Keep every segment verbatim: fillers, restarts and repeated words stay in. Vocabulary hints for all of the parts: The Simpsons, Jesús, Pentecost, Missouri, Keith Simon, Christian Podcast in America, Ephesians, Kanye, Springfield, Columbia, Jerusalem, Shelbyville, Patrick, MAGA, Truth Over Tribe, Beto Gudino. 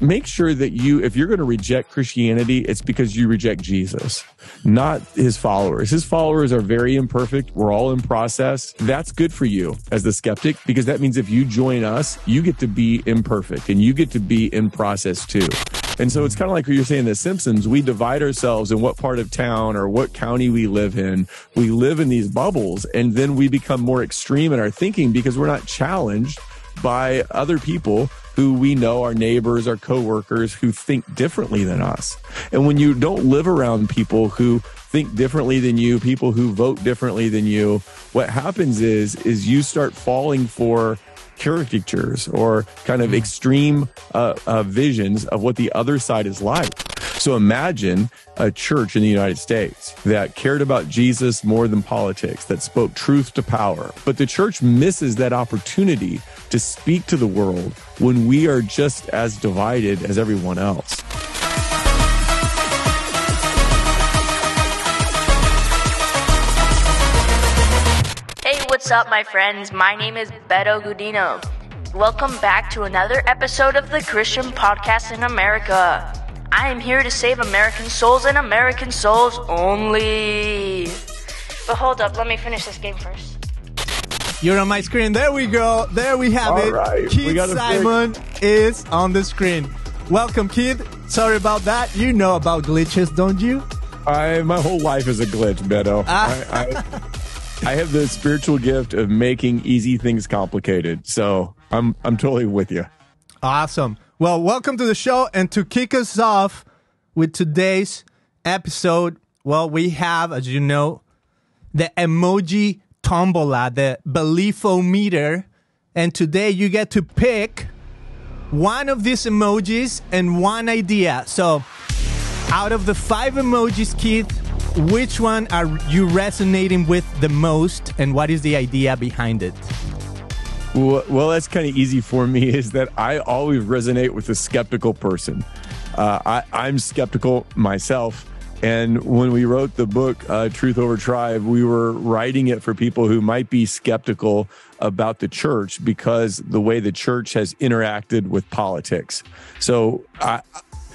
make sure that you, if you're going to reject Christianity, it's because you reject Jesus, not his followers. His followers are very imperfect. We're all in process. That's good for you as the skeptic, because that means if you join us, you get to be imperfect and you get to be in process too. And so it's kind of like what you're saying, The Simpsons, we divide ourselves in what part of town or what county we live in. We live in these bubbles, and then we become more extreme in our thinking because we're not challenged by other people who we know, our neighbors, our coworkers, who think differently than us. And when you don't live around people who think differently than you, people who vote differently than you, what happens is, is you start falling for caricatures or kind of extreme uh, uh, visions of what the other side is like. So imagine a church in the United States that cared about Jesus more than politics, that spoke truth to power. But the church misses that opportunity to speak to the world when we are just as divided as everyone else. What's up, my friends? My name is Beto Gudino. Welcome back to another episode of the Christian Podcast in America. I am here to save American souls and American souls only. But hold up, let me finish this game first. You're on my screen. There we go. There we have All it. Right. Keith Simon pick. is on the screen. Welcome, Keith. Sorry about that. You know about glitches, don't you? I, my whole life is a glitch, Beto. Ah. I... I I have the spiritual gift of making easy things complicated, so I'm I'm totally with you. Awesome. Well, welcome to the show, and to kick us off with today's episode, well, we have, as you know, the emoji tombola, the beliefometer, and today you get to pick one of these emojis and one idea. So, out of the five emojis, Keith, which one are you resonating with the most, and what is the idea behind it? Well, well that's kind of easy for me, is that I always resonate with a skeptical person. Uh, I, I'm skeptical myself. And when we wrote the book, uh, Truth Over Tribe, we were writing it for people who might be skeptical about the church because the way the church has interacted with politics. So I...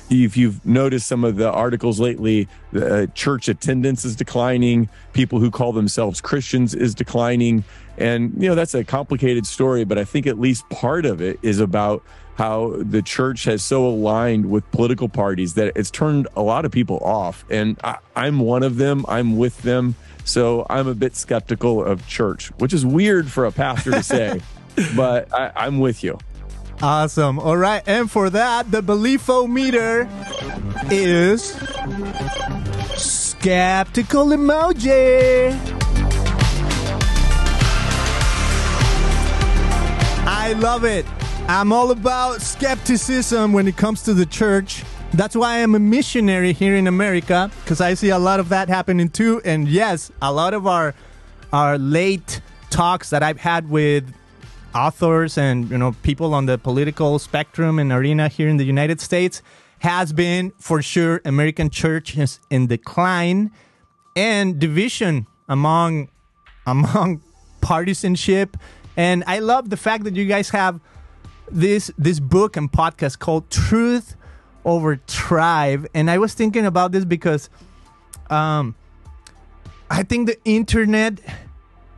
If you've noticed some of the articles lately, uh, church attendance is declining. People who call themselves Christians is declining. And, you know, that's a complicated story, but I think at least part of it is about how the church has so aligned with political parties that it's turned a lot of people off. And I, I'm one of them. I'm with them. So I'm a bit skeptical of church, which is weird for a pastor to say, but I, I'm with you. Awesome. All right. And for that, the beliefometer is skeptical emoji. I love it. I'm all about skepticism when it comes to the church. That's why I'm a missionary here in America, because I see a lot of that happening too. And yes, a lot of our, our late talks that I've had with authors and, you know, people on the political spectrum and arena here in the United States has been, for sure, American church is in decline and division among among partisanship. And I love the fact that you guys have this this book and podcast called Truth Over Tribe. And I was thinking about this because um, I think the internet,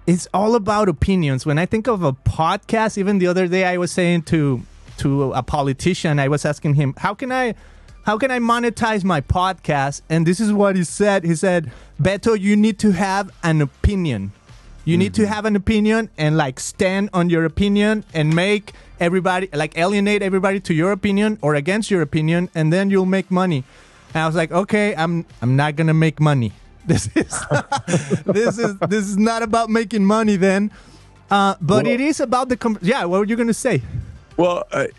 it's all about opinions. When I think of a podcast, even the other day I was saying to to a politician, I was asking him, how can I how can I monetize my podcast? And this is what he said. He said, Beto, you need to have an opinion. You mm-hmm. need to have an opinion and like stand on your opinion and make everybody, like alienate everybody to your opinion or against your opinion, and then you'll make money. And I was like, okay, I'm I'm not gonna make money. This is this is this is not about making money then, uh, but well, it is about the com yeah. What were you going to say? Well, I,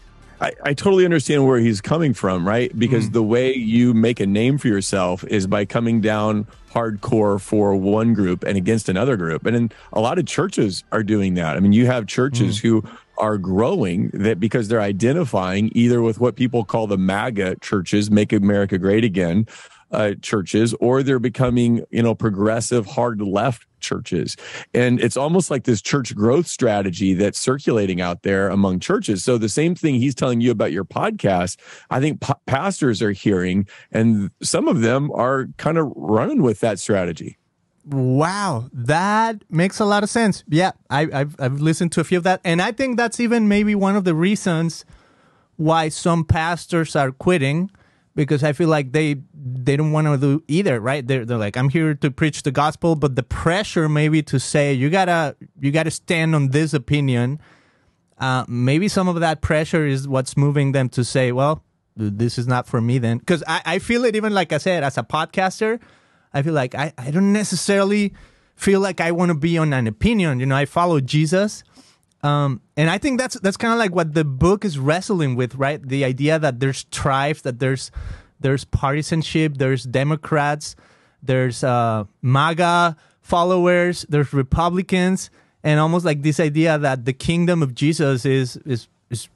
I I totally understand where he's coming from, right? Because mm. the way you make a name for yourself is by coming down hardcore for one group and against another group, and then a lot of churches are doing that. I mean, you have churches mm. who are growing that because they're identifying either with what people call the MAGA churches, Make America Great Again. uh, churches, or they're becoming, you know, progressive, hard left churches. And it's almost like this church growth strategy that's circulating out there among churches. So the same thing he's telling you about your podcast, I think po- pastors are hearing, and some of them are kind of running with that strategy. Wow, that makes a lot of sense. Yeah, I, I've, I've listened to a few of that. And I think that's even maybe one of the reasons why some pastors are quitting, because I feel like they they don't want to do either, right? They're, they're like, I'm here to preach the gospel, but the pressure maybe to say, you gotta you gotta stand on this opinion. Uh, maybe some of that pressure is what's moving them to say, well, this is not for me then. Because I, I feel it even, like I said, as a podcaster, I feel like I, I don't necessarily feel like I want to be on an opinion. You know, I follow Jesus. Um, and I think that's that's kind of like what the book is wrestling with, right? The idea that there's tribes, that there's there's partisanship, there's Democrats, there's uh, MAGA followers, there's Republicans, and almost like this idea that the kingdom of Jesus is is is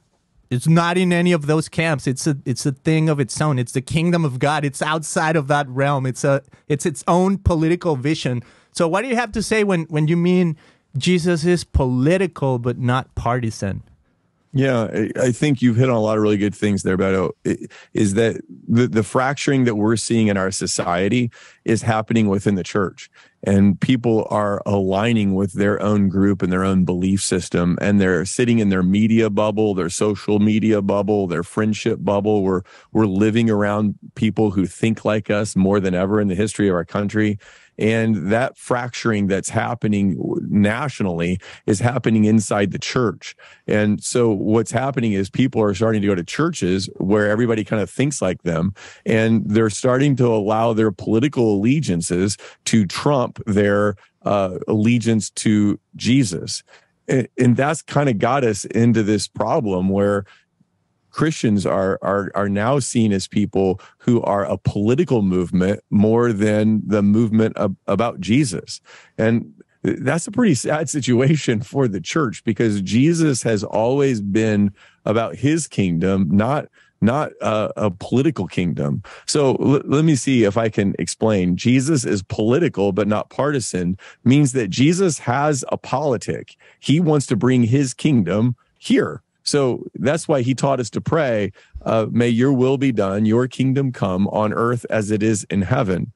it's not in any of those camps. It's a it's a thing of its own. It's the kingdom of God. It's outside of that realm. It's a it's its own political vision. So what do you have to say when, when you mean Jesus is political but not partisan? Yeah, I think you've hit on a lot of really good things there, Beto. It, is that the, the fracturing that we're seeing in our society is happening within the church. And people are aligning with their own group and their own belief system. And they're sitting in their media bubble, their social media bubble, their friendship bubble. We're, we're living around people who think like us more than ever in the history of our country. And that fracturing that's happening nationally is happening inside the church. And so what's happening is people are starting to go to churches where everybody kind of thinks like them. And they're starting to allow their political allegiances to trump their uh, allegiance to Jesus. And, and that's kind of got us into this problem where Christians are, are, are now seen as people who are a political movement more than the movement ab- about Jesus. And that's a pretty sad situation for the church, because Jesus has always been about his kingdom, not not a, a political kingdom. So l- let me see if I can explain. Jesus is political, but not partisan, means that Jesus has a politic. He wants to bring his kingdom here. So that's why he taught us to pray, uh, may your will be done, your kingdom come on earth as it is in heaven.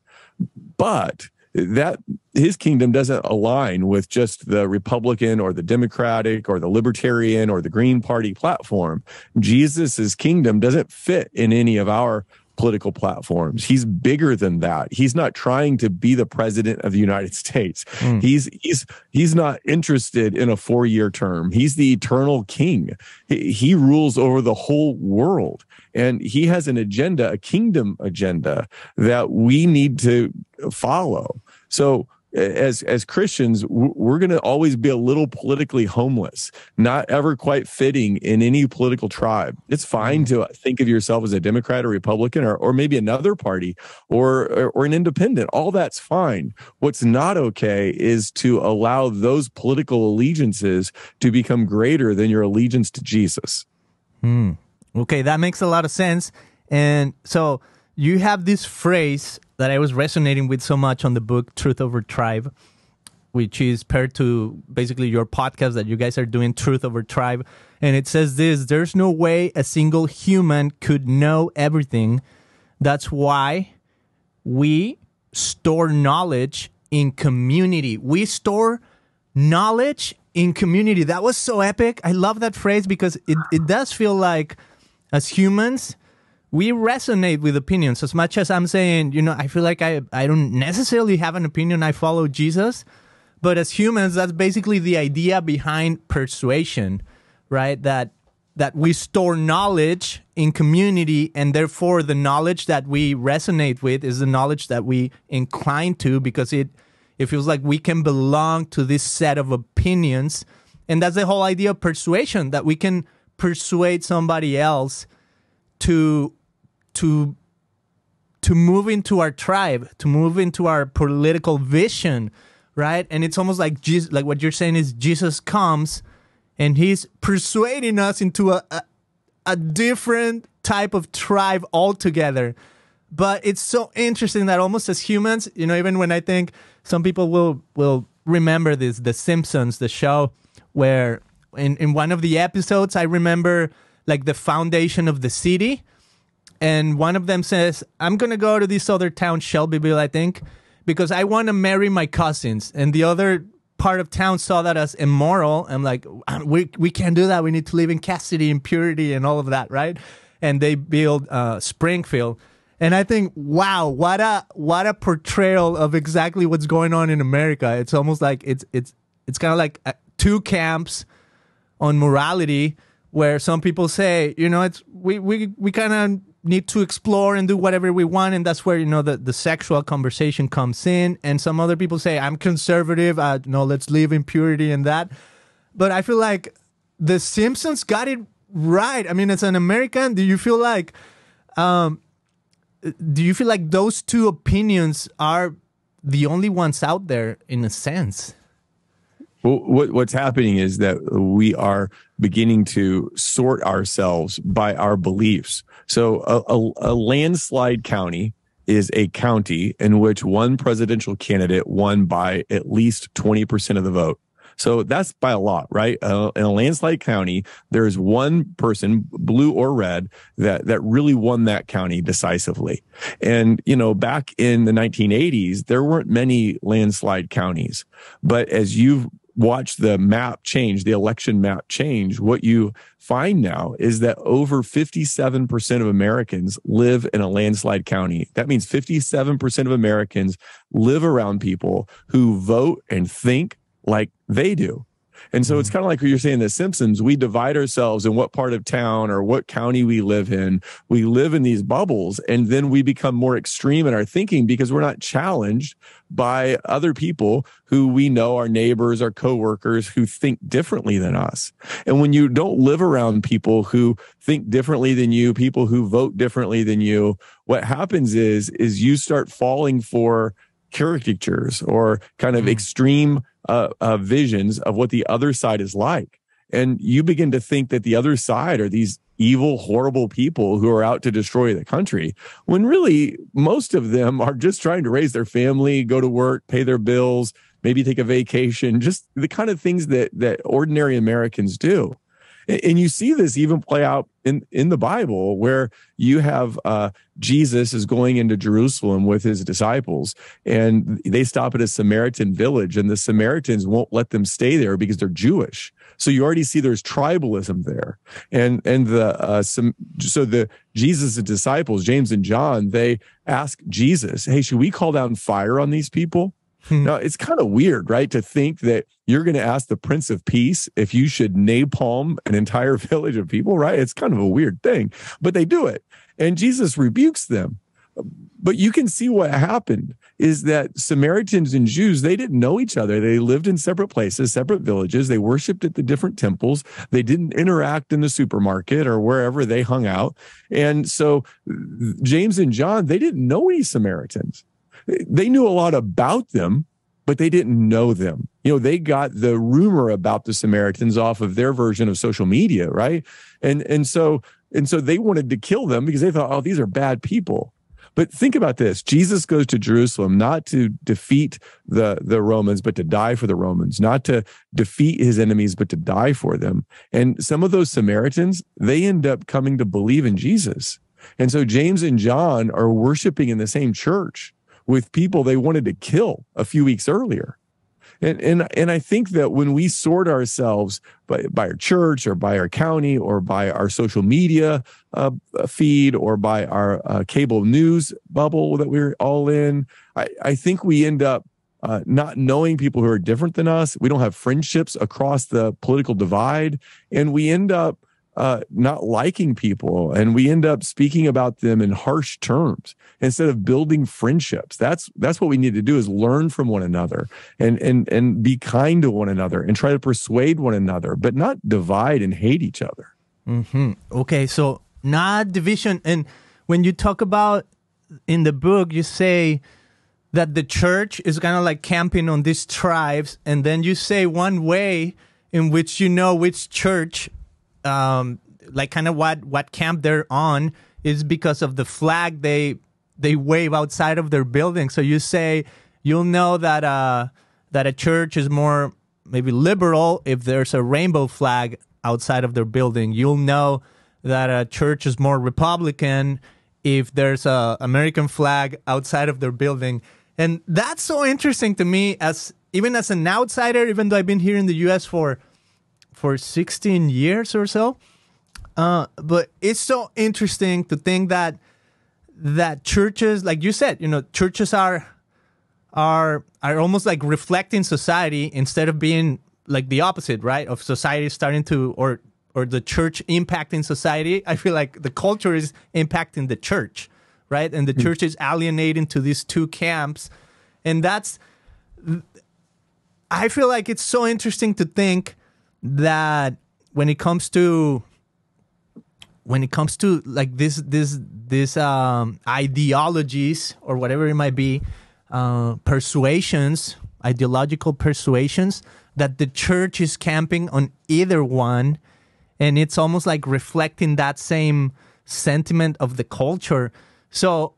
But that his kingdom doesn't align with just the Republican or the Democratic or the Libertarian or the Green Party platform. Jesus's kingdom doesn't fit in any of our political platforms. He's bigger than that. He's not trying to be the president of the United States. Mm. He's he's he's not interested in a four-year term. He's the eternal king. He, he rules over the whole world. And he has an agenda, a kingdom agenda, that we need to follow. So as as Christians, we're going to always be a little politically homeless, not ever quite fitting in any political tribe. It's fine to think of yourself as a Democrat or Republican or, or maybe another party or, or, or an independent. All that's fine. What's not okay is to allow those political allegiances to become greater than your allegiance to Jesus. Hmm. Okay, that makes a lot of sense. And so you have this phrase that I was resonating with so much on the book, Truth Over Tribe, which is paired to basically your podcast that you guys are doing, Truth Over Tribe. And it says this: there's no way a single human could know everything. That's why we store knowledge in community. We store knowledge in community. That was so epic. I love that phrase, because it, it does feel like, as humans, we resonate with opinions. As much as I'm saying, you know, I feel like I, I don't necessarily have an opinion, I follow Jesus. But as humans, that's basically the idea behind persuasion, right? That that we store knowledge in community, and therefore the knowledge that we resonate with is the knowledge that we incline to, because it, it feels like we can belong to this set of opinions. And that's the whole idea of persuasion, that we can persuade somebody else to to to move into our tribe, to move into our political vision, right? And it's almost like Jesus, like what you're saying is Jesus comes and he's persuading us into a, a, a different type of tribe altogether. But it's so interesting that almost as humans, you know, even when I think some people will will remember this, The Simpsons, the show, where in, in one of the episodes, I remember like the foundation of the city. And one of them says, I'm going to go to this other town, Shelbyville, I think, because I want to marry my cousins. And the other part of town saw that as immoral. I'm like, we, we can't do that. We need to live in chastity and purity and all of that, right? And they build uh, Springfield. And I think, wow, what a what a portrayal of exactly what's going on in America. It's almost like it's it's it's kind of like a, two camps on morality, where some people say, you know, it's we we we kind of need to explore and do whatever we want, and that's where, you know, the the sexual conversation comes in. And some other people say, I'm conservative. Uh, no, let's live in purity and that. But I feel like The Simpsons got it right. I mean, as an American, do you feel like? Um, Do you feel like those two opinions are the only ones out there in a sense? Well, what, what's happening is that we are beginning to sort ourselves by our beliefs. So a, a, a landslide county is a county in which one presidential candidate won by at least twenty percent of the vote. So that's by a lot, right? Uh, in a landslide county, there is one person, blue or red, that that really won that county decisively. And, you know, back in the nineteen eighties, there weren't many landslide counties. But as you've watched the map change, the election map change, what you find now is that over fifty-seven percent of Americans live in a landslide county. That means fifty-seven percent of Americans live around people who vote and think like they do. And so it's kind of like what you're saying, The Simpsons, we divide ourselves in what part of town or what county we live in. We live in these bubbles, and then we become more extreme in our thinking because we're not challenged by other people who we know, our neighbors, our coworkers, who think differently than us. And when you don't live around people who think differently than you, people who vote differently than you, what happens is, is you start falling for caricatures or kind of extreme Uh, uh, visions of what the other side is like. And you begin to think that the other side are these evil, horrible people who are out to destroy the country, when really most of them are just trying to raise their family, go to work, pay their bills, maybe take a vacation, just the kind of things that, that ordinary Americans do. And you see this even play out in, in the Bible, where you have uh, Jesus is going into Jerusalem with his disciples, and they stop at a Samaritan village, and the Samaritans won't let them stay there because they're Jewish. So you already see there's tribalism there. And, and the uh, some, so the Jesus' disciples, James and John, they ask Jesus, hey, should we call down fire on these people? Now, it's kind of weird, right, to think that you're going to ask the Prince of Peace if you should napalm an entire village of people, right? It's kind of a weird thing, but they do it. And Jesus rebukes them. But you can see what happened is that Samaritans and Jews, they didn't know each other. They lived in separate places, separate villages. They worshiped at the different temples. They didn't interact in the supermarket or wherever they hung out. And so James and John, they didn't know any Samaritans. They knew a lot about them, but they didn't know them. You know, they got the rumor about the Samaritans off of their version of social media, right? And and so and so they wanted to kill them because they thought, oh, these are bad people. But think about this. Jesus goes to Jerusalem not to defeat the, the Romans, but to die for the Romans, not to defeat his enemies, but to die for them. And some of those Samaritans, they end up coming to believe in Jesus. And so James and John are worshiping in the same church with people they wanted to kill a few weeks earlier. And, and, and I think that when we sort ourselves by, by our church or by our county or by our social media uh, feed or by our uh, cable news bubble that we're all in, I, I think we end up uh, not knowing people who are different than us. We don't have friendships across the political divide, and we end up Uh, not liking people, and we end up speaking about them in harsh terms instead of building friendships. That's that's what we need to do, is learn from one another and and and be kind to one another and try to persuade one another, but not divide and hate each other. Mm-hmm. Okay, so not division. And when you talk about in the book, you say that the church is kind of like camping on these tribes, and then you say one way in which you know which church Um, like kind of what, what camp they're on is because of the flag they they wave outside of their building. So you say, you'll know that uh, that a church is more maybe liberal if there's a rainbow flag outside of their building. You'll know that a church is more Republican if there's a American flag outside of their building. And that's so interesting to me, as even as an outsider, even though I've been here in the U S for for sixteen years or so. Uh, but it's so interesting to think that that churches, like you said, you know, churches are are are almost like reflecting society instead of being like the opposite, right? Of society starting to, or or the church impacting society. I feel like the culture is impacting the church, right? And the mm. church is alienating to these two camps. And that's, I feel like it's so interesting to think that when it comes to, when it comes to like this, this, this um, ideologies or whatever it might be, uh, persuasions, ideological persuasions, that the church is camping on either one. And it's almost like reflecting that same sentiment of the culture. So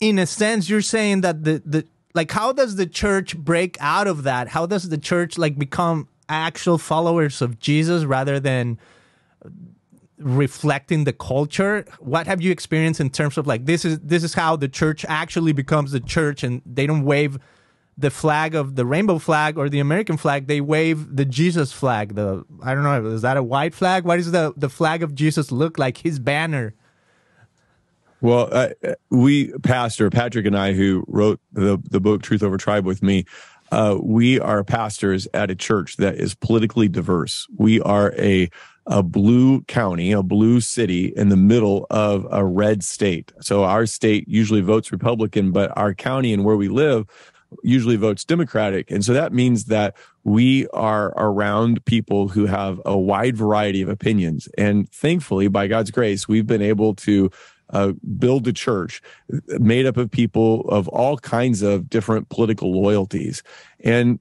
in a sense, you're saying that the, the like, how does the church break out of that? How does the church like become actual followers of Jesus rather than reflecting the culture? What have you experienced in terms of like, this is, this is how the church actually becomes the church, and they don't wave the flag of the rainbow flag or the American flag, they wave the Jesus flag. The, I don't know, is that a white flag? What does the, the flag of Jesus look like, his banner? Well, uh, we, Pastor Patrick and I, who wrote the, the book Truth Over Tribe with me, uh, we are pastors at a church that is politically diverse. We are a a blue county, a blue city in the middle of a red state. So our state usually votes Republican, but our county and where we live usually votes Democratic. And so that means that we are around people who have a wide variety of opinions. And thankfully, by God's grace, we've been able to uh, build a church made up of people of all kinds of different political loyalties. And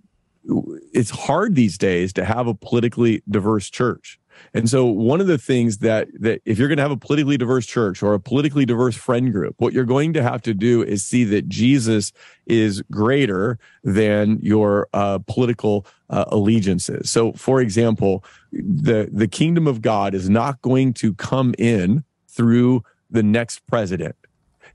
it's hard these days to have a politically diverse church. And so one of the things that, that if you're going to have a politically diverse church or a politically diverse friend group, what you're going to have to do is see that Jesus is greater than your uh, political uh, allegiances. So, for example, the, the kingdom of God is not going to come in through the next president.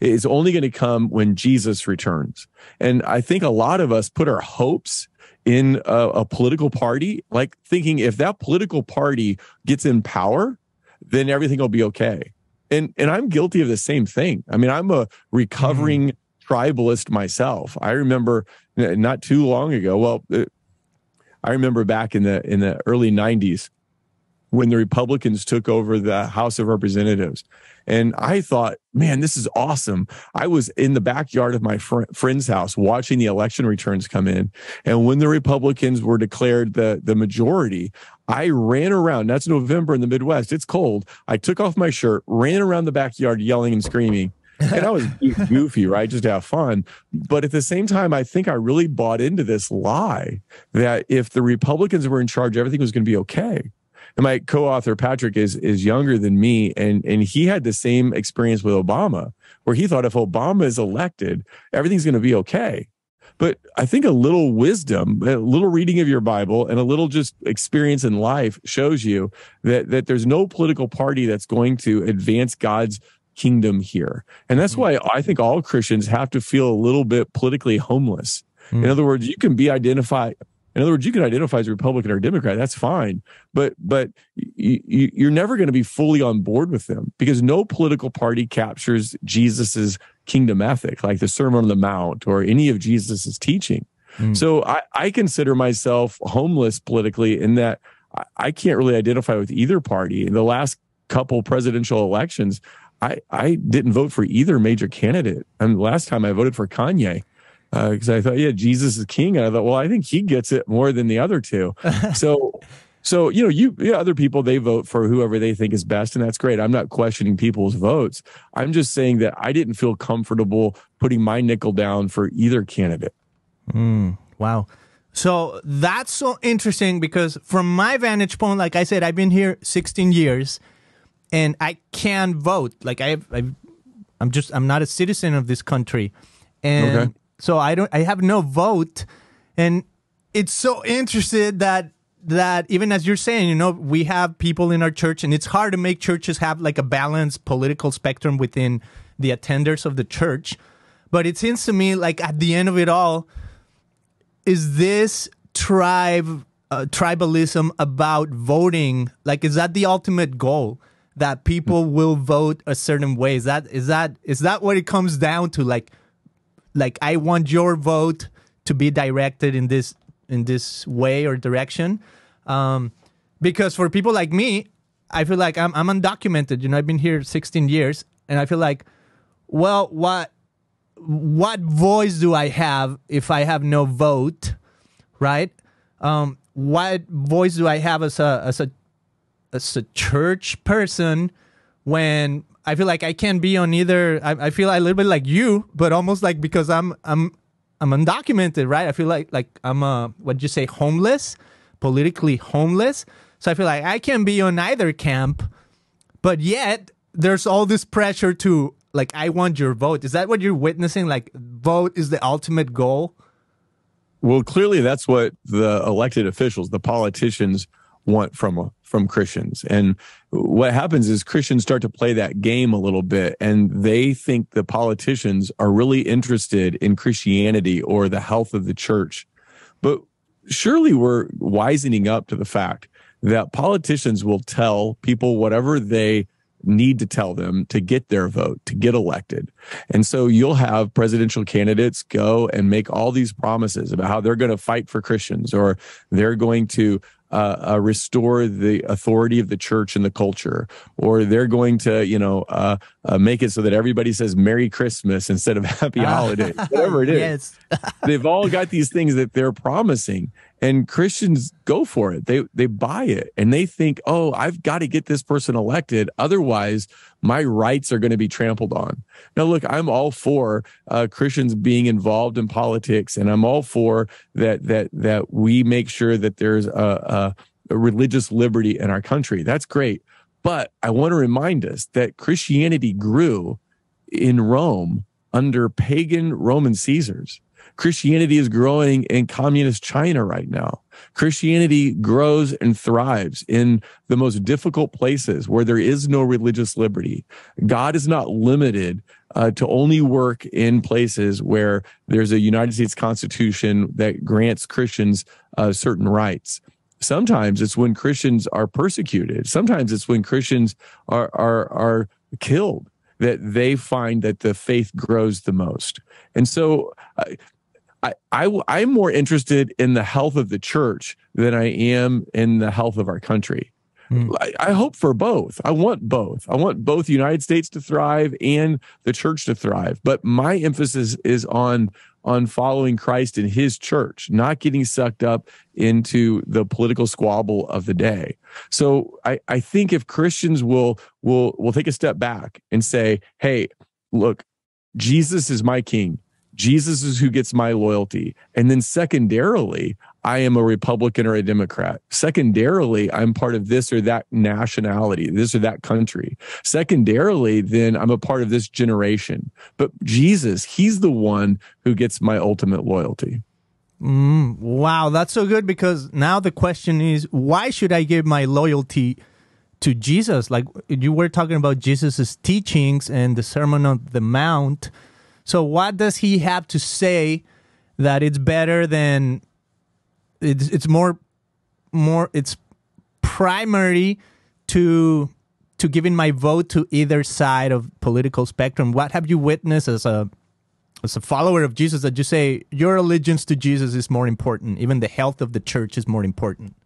It's only going to come when Jesus returns. And I think a lot of us put our hopes in a, a political party, like thinking if that political party gets in power, then everything will be okay. And and I'm guilty of the same thing. I mean, I'm a recovering mm. tribalist myself. I remember not too long ago, well, I remember back in the in the early nineties when the Republicans took over the House of Representatives. And I thought, man, this is awesome. I was in the backyard of my fr friend's house watching the election returns come in. And when the Republicans were declared the, the majority, I ran around. That's November in the Midwest. It's cold. I took off my shirt, ran around the backyard yelling and screaming. And I was goofy, right? Just to have fun. But at the same time, I think I really bought into this lie that if the Republicans were in charge, everything was going to be okay. And my co-author Patrick is is younger than me, and and he had the same experience with Obama, where he thought if Obama is elected, everything's going to be okay. But I think a little wisdom, a little reading of your Bible, and a little just experience in life shows you that that there's no political party that's going to advance God's kingdom here. And that's why I think all Christians have to feel a little bit politically homeless. In other words, you can be identified. In other words, you can identify as Republican or Democrat. That's fine. But but you, you're never going to be fully on board with them, because no political party captures Jesus's kingdom ethic, like the Sermon on the Mount or any of Jesus's teaching. Mm. So I, I consider myself homeless politically in that I can't really identify with either party. In the last couple presidential elections, I, I didn't vote for either major candidate. And the last time I voted for Kanye. Because uh, I thought, yeah, Jesus is king. And I thought, well, I think he gets it more than the other two. So, so you know, you, you know, other people, they vote for whoever they think is best. And that's great. I'm not questioning people's votes. I'm just saying that I didn't feel comfortable putting my nickel down for either candidate. Mm, wow. So that's so interesting, because from my vantage point, like I said, I've been here sixteen years and I can vote. Like I've, I've I'm just, I'm not a citizen of this country. And okay. so I don't, I have no vote. And it's so interesting that, that even as you're saying, you know, we have people in our church, and it's hard to make churches have like a balanced political spectrum within the attenders of the church. But it seems to me like at the end of it all, is this tribe, uh, tribalism about voting, like, is that the ultimate goal? That people will vote a certain way? Is that, is that, is that what it comes down to? Like, like I want your vote to be directed in this, in this way or direction. Um, because for people like me, I feel like I'm, I'm undocumented. You know, I've been here sixteen years, and I feel like, well, what, what voice do I have if I have no vote, right? Um, what voice do I have as a, as a, as a church person when I feel like I can't be on either? I, I feel a little bit like you, but almost like, because I'm, I'm, I'm undocumented, right? I feel like, like I'm, uh, what'd you say, homeless, politically homeless. So I feel like I can be on either camp, but yet there's all this pressure to, like, I want your vote. Is that what you're witnessing? Like, vote is the ultimate goal? Well, clearly that's what the elected officials, the politicians want from, from Christians. And what happens is Christians start to play that game a little bit, and they think the politicians are really interested in Christianity or the health of the church. But surely we're wisening up to the fact that politicians will tell people whatever they need to tell them to get their vote, to get elected. And so you'll have presidential candidates go and make all these promises about how they're going to fight for Christians, or they're going to Uh, uh, restore the authority of the church and the culture, or they're going to, you know, uh, uh, make it so that everybody says Merry Christmas instead of Happy Holidays, whatever it is. Yes. They've all got these things that they're promising, and Christians go for it. They, they buy it, and they think, oh, I've got to get this person elected. Otherwise, my rights are going to be trampled on. Now, look, I'm all for uh, Christians being involved in politics, and I'm all for that, that, that we make sure that there's a, a religious liberty in our country. That's great. But I want to remind us that Christianity grew in Rome under pagan Roman Caesars. Christianity is growing in communist China right now. Christianity grows and thrives in the most difficult places where there is no religious liberty. God is not limited uh, to only work in places where there's a United States Constitution that grants Christians uh, certain rights. Sometimes it's when Christians are persecuted. Sometimes it's when Christians are, are, are killed that they find that the faith grows the most. And so uh, I, I, I'm more interested in the health of the church than I am in the health of our country. Mm. I, I hope for both. I want both. I want both the United States to thrive and the church to thrive. But my emphasis is on, on following Christ and his church, not getting sucked up into the political squabble of the day. So I, I think if Christians will, will, will take a step back and say, hey, look, Jesus is my king. Jesus is who gets my loyalty. And then secondarily, I am a Republican or a Democrat. Secondarily, I'm part of this or that nationality, this or that country. Secondarily, then I'm a part of this generation. But Jesus, he's the one who gets my ultimate loyalty. Mm, wow, that's so good, because now the question is, why should I give my loyalty to Jesus? Like, you were talking about Jesus's teachings and the Sermon on the Mount. So what does he have to say that it's better than, it's, it's more, more, it's primary to, to giving my vote to either side of political spectrum? What have you witnessed as a, as a follower of Jesus that you say your allegiance to Jesus is more important, even the health of the church is more important?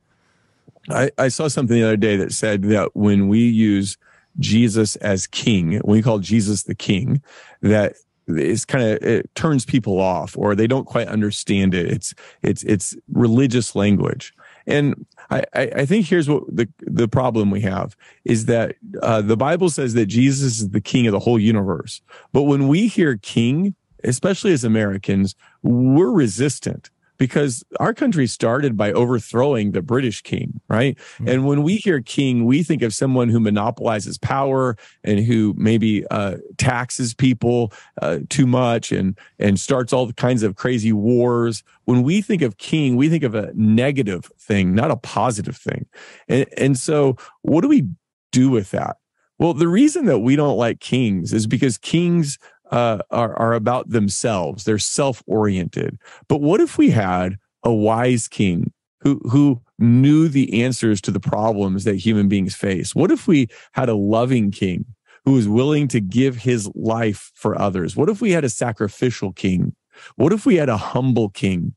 I, I saw something the other day that said that when we use Jesus as king, when we call Jesus the king, that it's kind of, it turns people off, or they don't quite understand it. It's, it's, it's religious language. And I, I think here's what the, the problem we have is that uh, the Bible says that Jesus is the king of the whole universe. But when we hear king, especially as Americans, we're resistant. because our country started by overthrowing the British king, right? Mm-hmm. And when we hear king, we think of someone who monopolizes power and who maybe uh, taxes people uh, too much and and starts all kinds of crazy wars. When we think of king, we think of a negative thing, not a positive thing. And, and so what do we do with that? Well, the reason that we don't like kings is because kings Uh, are, are about themselves. They're self-oriented. But what if we had a wise king who, who knew the answers to the problems that human beings face? What if we had a loving king who was willing to give his life for others? What if we had a sacrificial king? What if we had a humble king?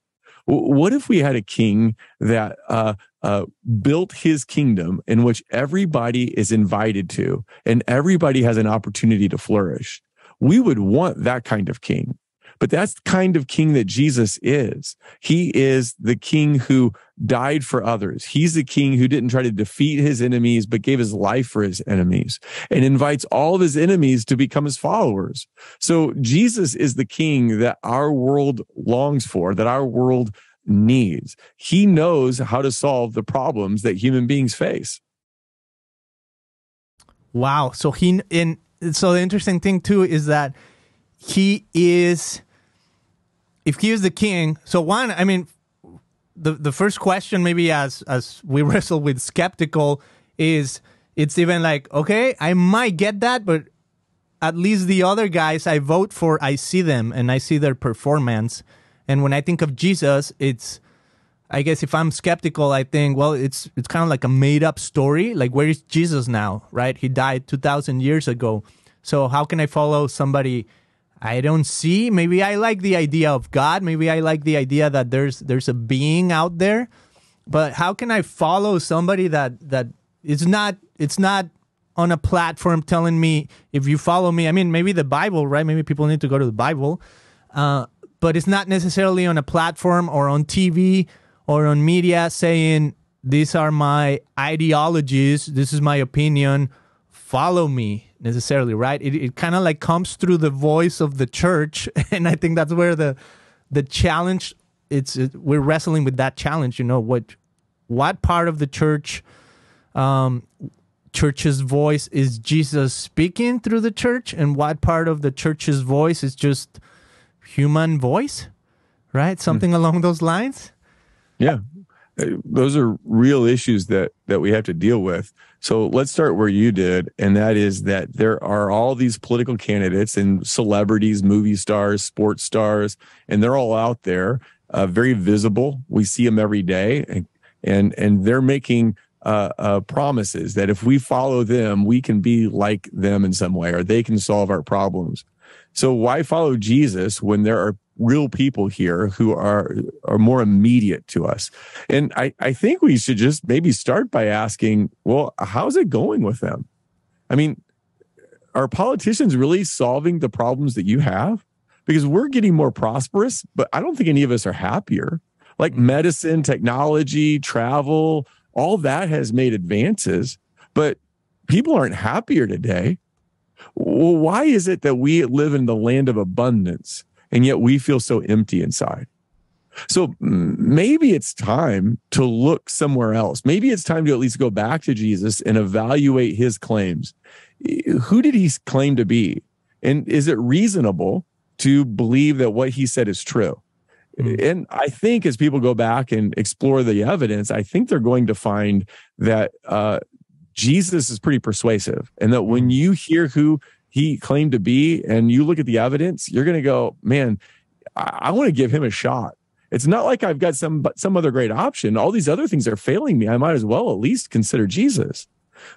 What if we had a king that uh, uh, built his kingdom in which everybody is invited to and everybody has an opportunity to flourish? We would want that kind of king. But that's the kind of king that Jesus is. He is the king who died for others. He's the king who didn't try to defeat his enemies, but gave his life for his enemies and invites all of his enemies to become his followers. So Jesus is the king that our world longs for, that our world needs. He knows how to solve the problems that human beings face. Wow. So he... in. So the interesting thing, too, is that he is, if he is the king, so one, I mean, the, the first question maybe as, as we wrestle with skeptical is, it's even like, okay, I might get that, but at least the other guys I vote for, I see them and I see their performance. And when I think of Jesus, it's, I guess if I'm skeptical, I think, well, it's it's kind of like a made-up story. Like, where is Jesus now, right? He died two thousand years ago. So how can I follow somebody I don't see? Maybe I like the idea of God. Maybe I like the idea that there's there's a being out there. But how can I follow somebody that, that is not, it's not on a platform telling me, if you follow me, I mean, maybe the Bible, right? Maybe people need to go to the Bible. Uh, but it's not necessarily on a platform or on T V or on media saying, these are my ideologies, this is my opinion, follow me necessarily, right? It, it kind of like comes through the voice of the church, and I think that's where the the challenge, it's it, we're wrestling with that challenge, you know, what what part of the church, um, church's voice is Jesus speaking through the church, and what part of the church's voice is just human voice, right? Something mm. along those lines. Yeah, those are real issues that, that we have to deal with. So let's start where you did, and that is that there are all these political candidates and celebrities, movie stars, sports stars, and they're all out there, uh, very visible. We see them every day, and and, and they're making uh, uh, promises that if we follow them, we can be like them in some way, or they can solve our problems. So why follow Jesus when there are real people here who are are more immediate to us? And I, I think we should just maybe start by asking, well, how's it going with them? I mean, are politicians really solving the problems that you have? Because we're getting more prosperous, but I don't think any of us are happier. Like medicine, technology, travel, all that has made advances, but people aren't happier today. Well, why is it that we live in the land of abundance and yet we feel so empty inside? So maybe it's time to look somewhere else. Maybe it's time to at least go back to Jesus and evaluate his claims. Who did he claim to be? And is it reasonable to believe that what he said is true? Mm-hmm. And I think as people go back and explore the evidence, I think they're going to find that uh, Jesus is pretty persuasive, and that when you hear who he claimed to be and you look at the evidence, you're going to go, man, I, I want to give him a shot. It's not like I've got some some other great option. All these other things are failing me. I might as well at least consider Jesus.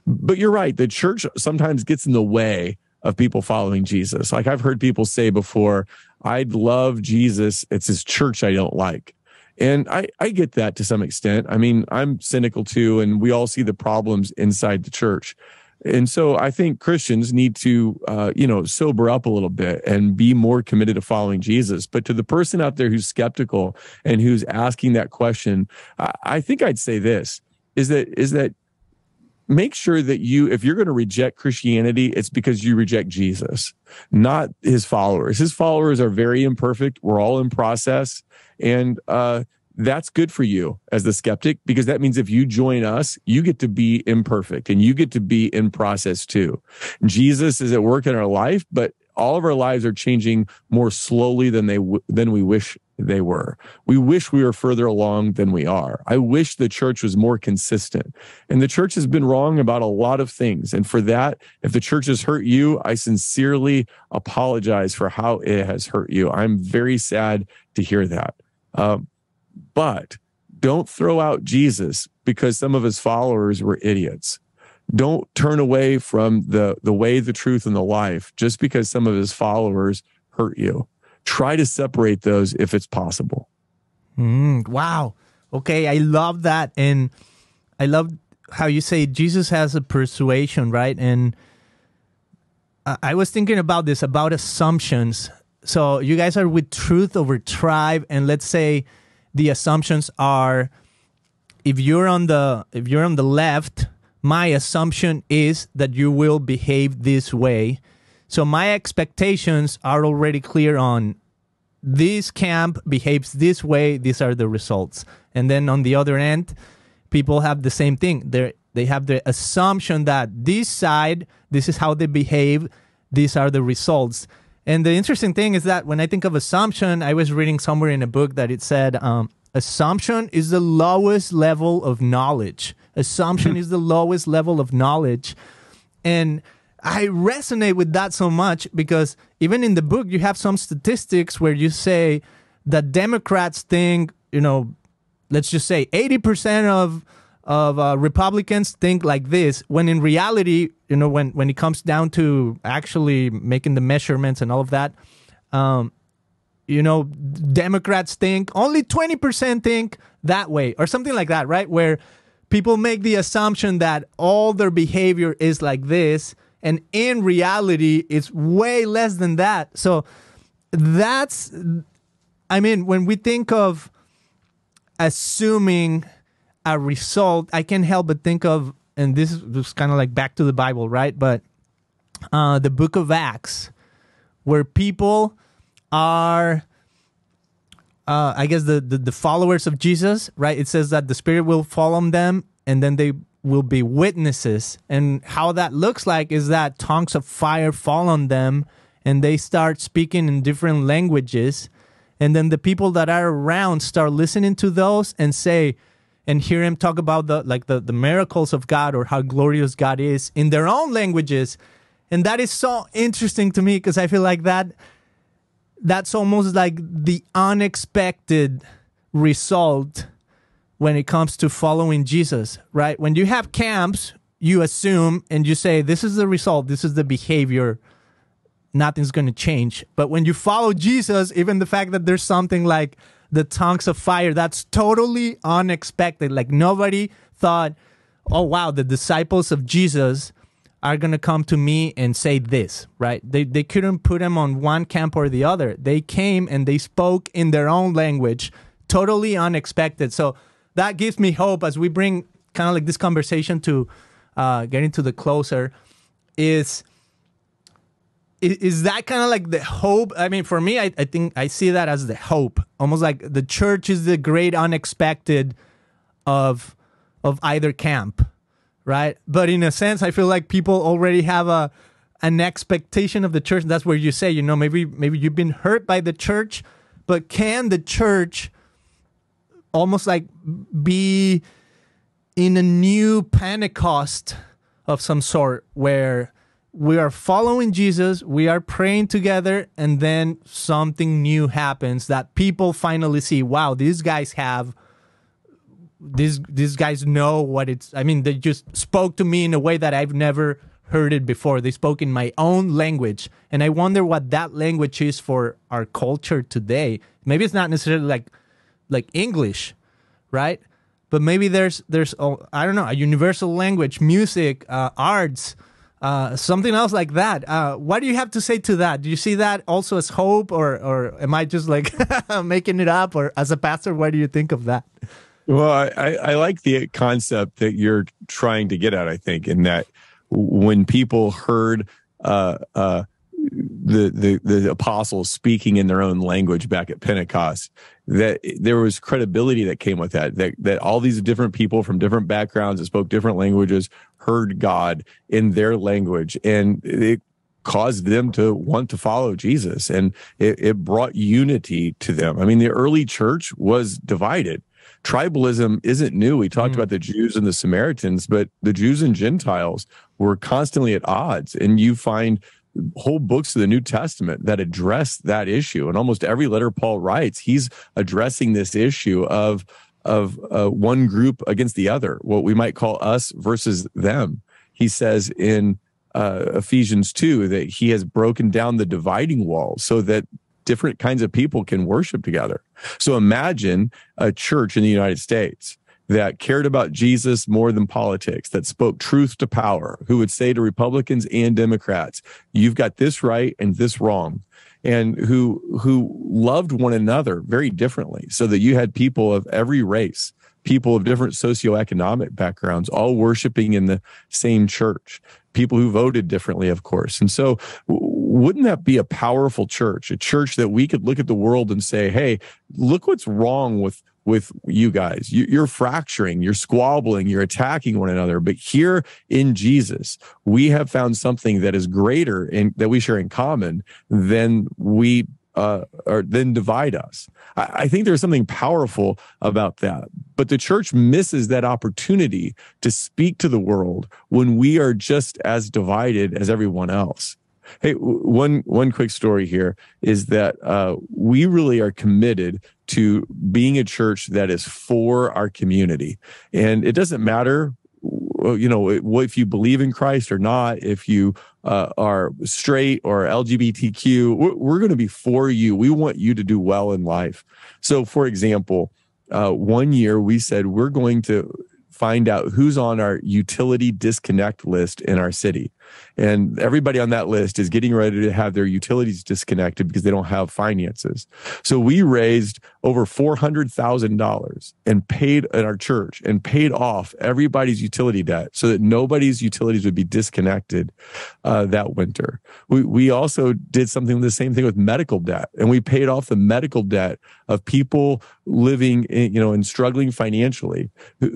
But you're right. The church sometimes gets in the way of people following Jesus. Like I've heard people say before, I'd love Jesus. It's his church I don't like. And I, I get that to some extent. I mean, I'm cynical too, and we all see the problems inside the church. And so I think Christians need to, uh, you know, sober up a little bit and be more committed to following Jesus. But to the person out there who's skeptical and who's asking that question, I, I think I'd say this, is that is that make sure that you, if you're going to reject Christianity, it's because you reject Jesus, not his followers. His followers are very imperfect. We're all in process. And uh, that's good for you as the skeptic, because that means if you join us, you get to be imperfect and you get to be in process too. Jesus is at work in our life, but all of our lives are changing more slowly than they w- than we wish they were. We wish we were further along than we are. I wish the church was more consistent. And the church has been wrong about a lot of things. And for that, if the church has hurt you, I sincerely apologize for how it has hurt you. I'm very sad to hear that. Um, but don't throw out Jesus because some of his followers were idiots. Don't turn away from the, the way, the truth, and the life just because some of his followers hurt you. Try to separate those if it's possible. Mm, wow. Okay, I love that. And I love how you say Jesus has a persuasion, right? And I, I was thinking about this, about assumptions. So you guys are with Truth Over Tribe, and let's say the assumptions are, if you're on the if you're on the left, my assumption is that you will behave this way. So my expectations are already clear on this camp behaves this way. These are the results. And then on the other end, people have the same thing. They they have the assumption that this side, this is how they behave. These are the results. And the interesting thing is that when I think of assumption, I was reading somewhere in a book that it said, um, assumption is the lowest level of knowledge. Assumption is the lowest level of knowledge. And I resonate with that so much because even in the book, you have some statistics where you say that Democrats think, you know, let's just say eighty percent of of uh, Republicans think like this, when in reality, you know, when, when it comes down to actually making the measurements and all of that, um, you know, Democrats think only twenty percent think that way or something like that, right? Where people make the assumption that all their behavior is like this. And in reality, it's way less than that. So that's, I mean, when we think of assuming a result, I can't help but think of, and this is kind of like back to the Bible, right? But uh, the book of Acts, where people are, uh, I guess, the, the, the followers of Jesus, right? It says that the Spirit will fall on them, and then they will be witnesses. And how that looks like is that tongues of fire fall on them and they start speaking in different languages. And then the people that are around start listening to those and say, and hear him talk about the like the, the miracles of God or how glorious God is in their own languages. And that is so interesting to me because I feel like that that's almost like the unexpected result when it comes to following Jesus, right? When you have camps, you assume and you say, this is the result, this is the behavior, nothing's going to change. But when you follow Jesus, even the fact that there's something like the tongues of fire, that's totally unexpected. Like nobody thought, oh, wow, the disciples of Jesus are going to come to me and say this, right? They, they couldn't put them on one camp or the other. They came and they spoke in their own language, totally unexpected. So that gives me hope as we bring kind of like this conversation to uh, getting to the closer. Is is that kind of like the hope? I mean, for me, I, I think I see that as the hope. Almost like the church is the great unexpected of of either camp, right? But in a sense, I feel like people already have a an expectation of the church. That's where you say, you know, maybe maybe you've been hurt by the church, but can the church almost like be in a new Pentecost of some sort where we are following Jesus, we are praying together, and then something new happens that people finally see, wow, these guys have, these, these guys know what it's, I mean, they just spoke to me in a way that I've never heard it before. They spoke in my own language. And I wonder what that language is for our culture today. Maybe it's not necessarily like, like English, right? But maybe there's there's oh, I don't know, a universal language, music, uh, arts, uh, something else like that. Uh, what do you have to say to that? Do you see that also as hope, or or am I just like making it up? Or as a pastor, what do you think of that? Well, I, I like the concept that you're trying to get at, I think, in that when people heard uh, uh, the, the the apostles speaking in their own language back at Pentecost, that there was credibility that came with that, that, that all these different people from different backgrounds that spoke different languages heard God in their language. And it caused them to want to follow Jesus. And it, it brought unity to them. I mean, the early church was divided. Tribalism isn't new. We talked mm. about the Jews and the Samaritans, but the Jews and Gentiles were constantly at odds. And you find whole books of the New Testament that address that issue. And almost every letter Paul writes, he's addressing this issue of, of uh, one group against the other, what we might call us versus them. He says in uh, Ephesians two that he has broken down the dividing wall so that different kinds of people can worship together. So imagine a church in the United States that cared about Jesus more than politics, that spoke truth to power, who would say to Republicans and Democrats, you've got this right and this wrong, and who who loved one another very differently, so that you had people of every race, people of different socioeconomic backgrounds, all worshiping in the same church, people who voted differently, of course. And so wouldn't that be a powerful church, a church that we could look at the world and say, hey, look what's wrong with, with you guys. You, you're fracturing, you're squabbling, you're attacking one another. But here in Jesus, we have found something that is greater and that we share in common than we uh, or than divide us. I, I think there's something powerful about that. But the church misses that opportunity to speak to the world when we are just as divided as everyone else. Hey, one one quick story here is that uh, we really are committed to being a church that is for our community. And it doesn't matter, you know, if you believe in Christ or not, if you uh, are straight or L G B T Q, we're, we're going to be for you. We want you to do well in life. So, for example, uh, one year we said we're going to find out who's on our utility disconnect list in our city. And everybody on that list is getting ready to have their utilities disconnected because they don't have finances. So we raised over four hundred thousand dollars and paid at our church and paid off everybody's utility debt so that nobody's utilities would be disconnected uh, that winter. We, we also did something, the same thing with medical debt. And we paid off the medical debt of people living in, you know, and struggling financially.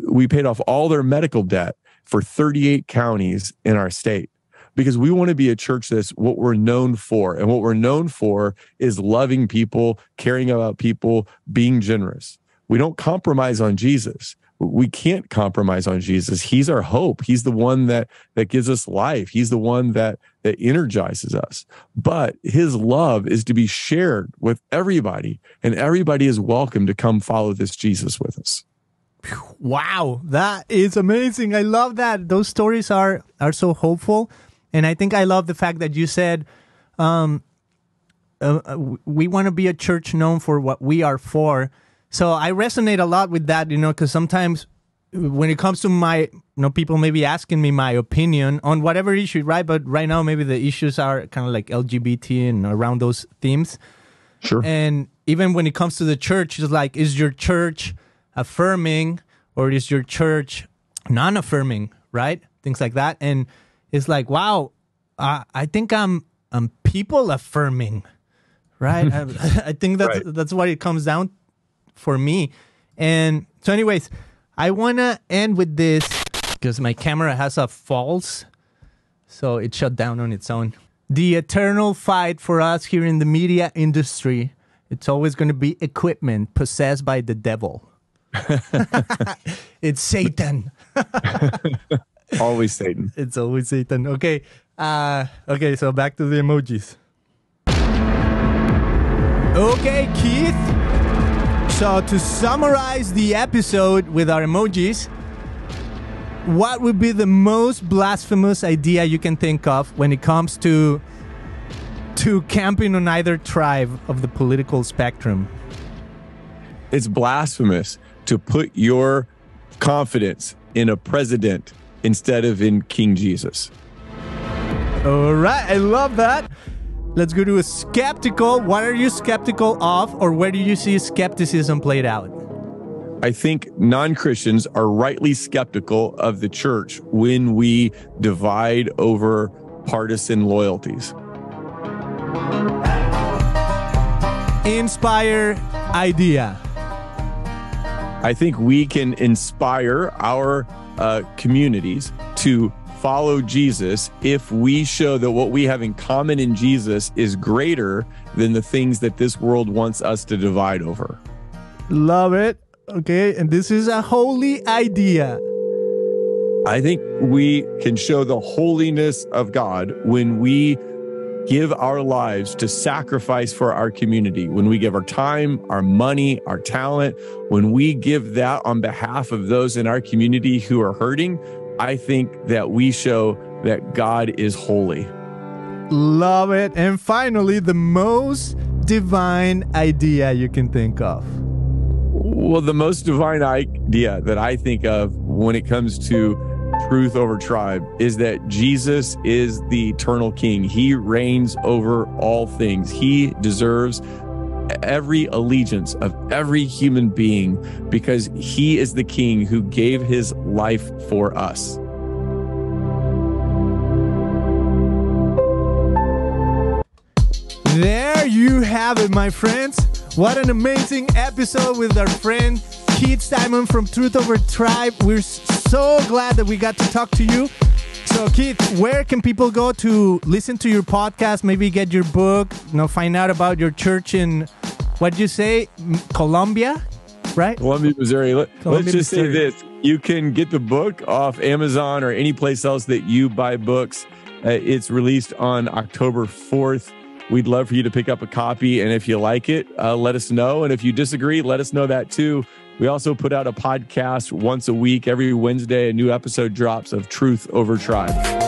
We paid off all their medical debt for thirty-eight counties in our state, because we want to be a church that's what we're known for. And what we're known for is loving people, caring about people, being generous. We don't compromise on Jesus. We can't compromise on Jesus. He's our hope. He's the one that, that gives us life. He's the one that, that energizes us. But his love is to be shared with everybody, and everybody is welcome to come follow this Jesus with us. Wow, that is amazing. I love that. Those stories are, are so hopeful. And I think I love the fact that you said, um, uh, we want to be a church known for what we are for. So I resonate a lot with that, you know, because sometimes when it comes to my, you know, people maybe asking me my opinion on whatever issue, right? But right now, maybe the issues are kind of like L G B T and around those themes. Sure. And even when it comes to the church, it's like, is your church affirming or is your church non-affirming, right? Things like that. And it's like, wow, I, I think I'm, I'm people affirming, right? I, I think that's, right. that's what it comes down for me. And so anyways, I want to end with this because my camera has a false, so it shut down on its own. The eternal fight for us here in the media industry, it's always going to be equipment possessed by the devil. It's Satan. Always Satan. It's always Satan. Okay. Uh, okay, so back to the emojis. Okay, Keith. So to summarize the episode with our emojis, what would be the most blasphemous idea you can think of when it comes to, to camping on either tribe of the political spectrum? It's blasphemous to put your confidence in a president instead of in King Jesus. All right, I love that. Let's go to a skeptical. What are you skeptical of, or where do you see skepticism played out? I think non-Christians are rightly skeptical of the church when we divide over partisan loyalties. Inspire idea. I think we can inspire our uh, communities to follow Jesus if we show that what we have in common in Jesus is greater than the things that this world wants us to divide over. Love it. Okay, and this is a holy idea. I think we can show the holiness of God when we give our lives to sacrifice for our community, when we give our time, our money, our talent, when we give that on behalf of those in our community who are hurting. I think that we show that God is holy. Love it. And finally, the most divine idea you can think of. Well, the most divine idea that I think of when it comes to Truth Over Tribe is that Jesus is the eternal king. He reigns over all things. He deserves every allegiance of every human being because he is the king who gave his life for us. There you have it, my friends. What an amazing episode with our friend Keith Simon from Truth Over Tribe. We're so glad that we got to talk to you. So Keith, where can people go to listen to your podcast, maybe get your book, you know, find out about your church in, what'd you say, Columbia, right? Columbia, Missouri. Let, Columbia, let's just Missouri. Say this. You can get the book off Amazon or any place else that you buy books. Uh, it's released on October fourth. We'd love for you to pick up a copy. And if you like it, uh, let us know. And if you disagree, let us know that too. We also put out a podcast once a week. Every Wednesday, a new episode drops of Truth Over Tribe.